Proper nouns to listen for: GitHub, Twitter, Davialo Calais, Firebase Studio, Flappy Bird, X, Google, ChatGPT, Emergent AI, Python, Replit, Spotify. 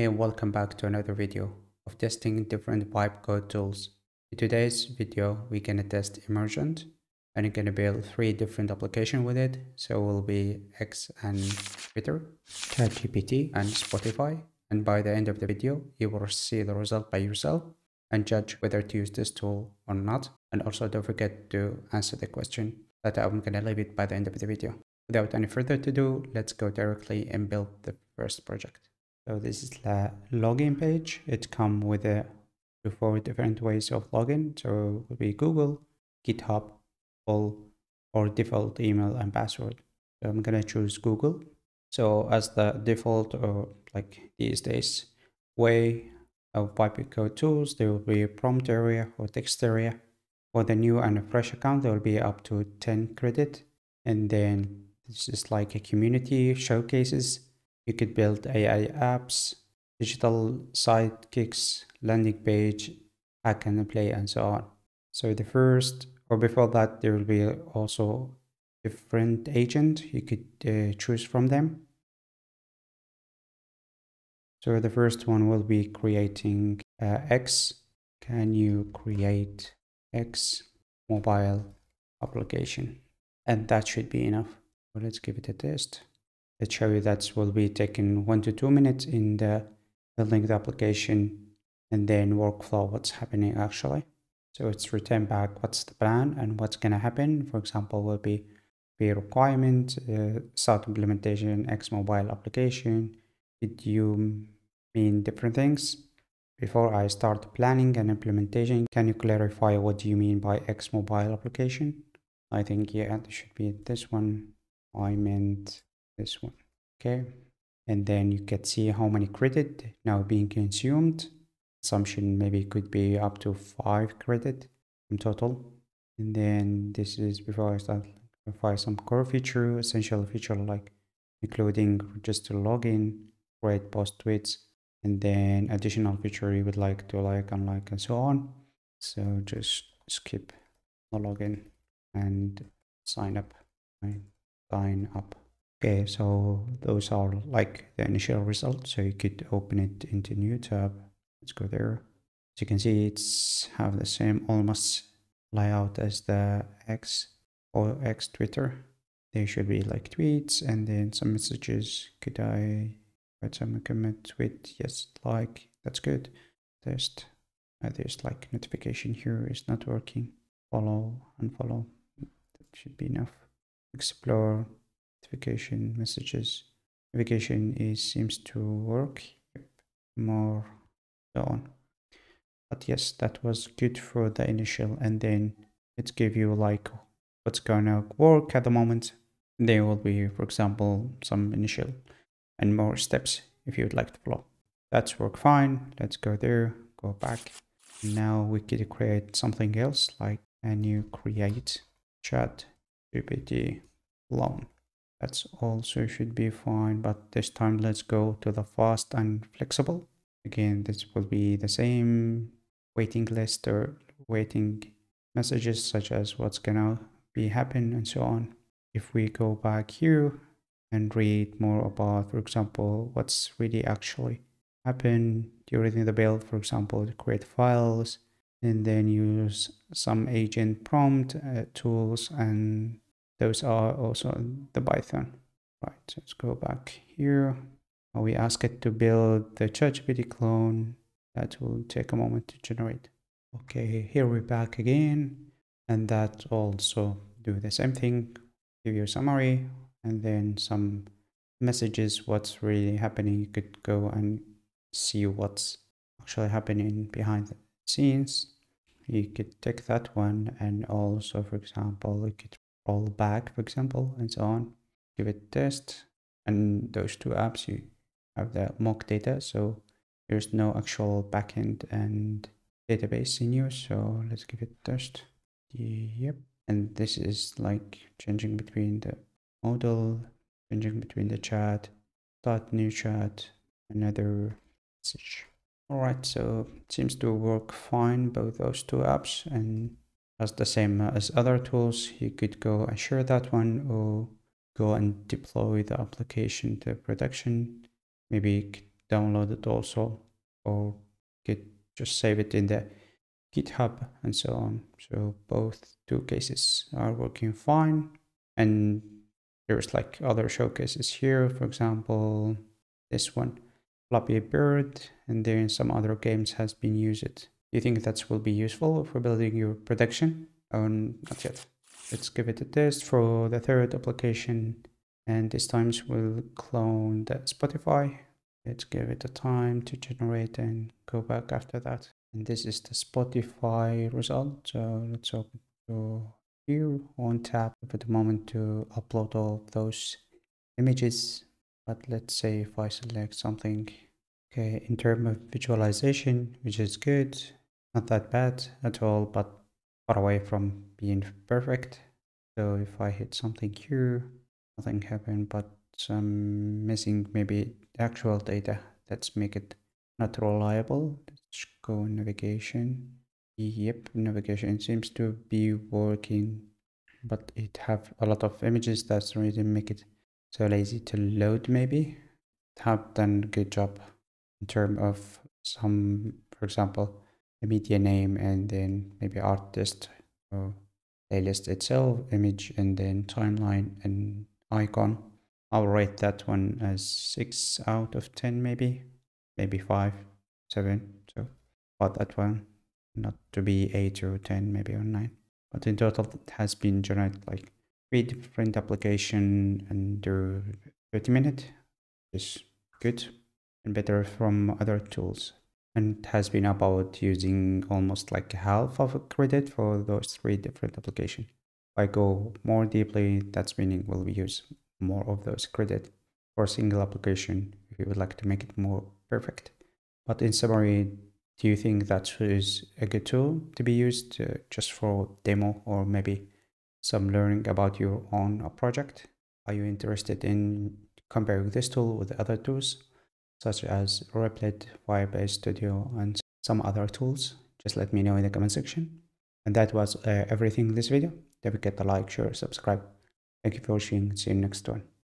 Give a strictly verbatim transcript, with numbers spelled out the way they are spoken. And welcome back to another video of testing different pipe code tools. In today's video, we're gonna test Emergent, and I'm gonna build three different applications with it. So it will be X and Twitter, ChatGPT and Spotify. And by the end of the video, you will see the result by yourself and judge whether to use this tool or not. And also don't forget to answer the question that I'm gonna leave it by the end of the video. Without any further to do, let's go directly and build the first project. So this is the login page. It comes with uh, four different ways of login. So it will be Google, GitHub, all, or default email and password. So I'm gonna choose Google. So as the default, or like these days, way of pipe code tools, there will be a prompt area or text area. For the new and fresh account, there will be up to ten credit. And then this is like a community showcases. You could build A I apps, digital sidekicks, landing page, hack and play, and so on. So the first, or before that, there will be also different agents. You could uh, choose from them. So the first one will be creating uh, X. Can you create X mobile application? And that should be enough. So let's give it a test. Let's show you that will be taking one to two minutes in the building the application and then workflow what's happening actually. So it's return back what's the plan and what's gonna happen. For example, will be be requirement, uh, start implementation, X mobile application. Did you mean different things? Before I start planning and implementation, can you clarify what do you mean by X mobile application? I think yeah, it should be this one. I meant this one. Okay, and then you can see how many credit now being consumed. Assumption maybe could be up to five credit in total. And then this is before I start clarify some core feature, essential feature like including register login, create post tweets, and then additional feature you would like to like, unlike, and so on. So just skip the login and sign up. Right? Sign up. Okay, so those are like the initial results. So you could open it into new tab. Let's go there. As you can see, it's have the same almost layout as the X or X Twitter. There should be like tweets and then some messages. Could I write some comment tweet? Yes, like, that's good. Test. Uh, there's like notification here is not working. Follow, unfollow. That should be enough. Explore. Notification messages, notification is seems to work. Yep. More so on. But yes, that was good for the initial, and then it give you like what's gonna work at the moment. There will be, for example, some initial and more steps if you would like to follow. That's work fine. Let's go there, go back. Now we could create something else like a new create ChatGPT loan. That's also should be fine, but this time let's go to the fast and flexible. Again, this will be the same waiting list or waiting messages such as what's gonna be happen and so on. If we go back here and read more about, for example, what's really actually happen during the build, for example, to create files and then use some agent prompt uh, tools, and those are also the Python. Right, let's go back here. We ask it to build the ChatGPT clone. That will take a moment to generate. Okay, here we're back again. And that also do the same thing. Give you a summary and then some messages, what's really happening. You could go and see what's actually happening behind the scenes. You could take that one and also, for example, you could roll back, for example, and so on. Give it test, and those two apps you have the mock data, so there's no actual backend and database in use. So let's give it test. Yep, and this is like changing between the model, changing between the chat, start new chat, another message. All right, so it seems to work fine both those two apps, and that's the same as other tools. You could go and share that one or go and deploy the application to production. Maybe download it also, or get just save it in the GitHub and so on. So both two cases are working fine. And there's like other showcases here, for example, this one, Flappy Bird, and then some other games has been used. Do you think that will be useful for building your production? Oh, not yet. Let's give it a test for the third application. And this time we'll clone the Spotify. Let's give it a time to generate and go back after that. And this is the Spotify result. So let's open to here on tap for the moment to upload all of those images. But let's say if I select something, okay, in terms of visualization, which is good, not that bad at all, but far away from being perfect. So if I hit something here, nothing happened, but some missing maybe actual data. Let's make it not reliable. Let's go navigation. Yep, navigation seems to be working, but it have a lot of images. That's the reason make it so lazy to load. Maybe it have done good job in terms of some, for example, the media name and then maybe artist or playlist itself, image, and then timeline and icon. I'll rate that one as six out of ten, maybe, maybe five, seven. So, but that one, not to be eight or ten, maybe, or nine. But in total, it has been generated like three different applications under thirty minutes, which is good and better from other tools. And it has been about using almost like half of a credit for those three different applications. If I go more deeply, that's meaning we'll use more of those credit for a single application if you would like to make it more perfect. But in summary, do you think that is a good tool to be used uh, just for demo or maybe some learning about your own project? Are you interested in comparing this tool with other tools such as Replit, Firebase Studio, and some other tools? Just let me know in the comment section. And that was uh, everything in this video. Don't forget to like, share, subscribe. Thank you for watching. See you next one.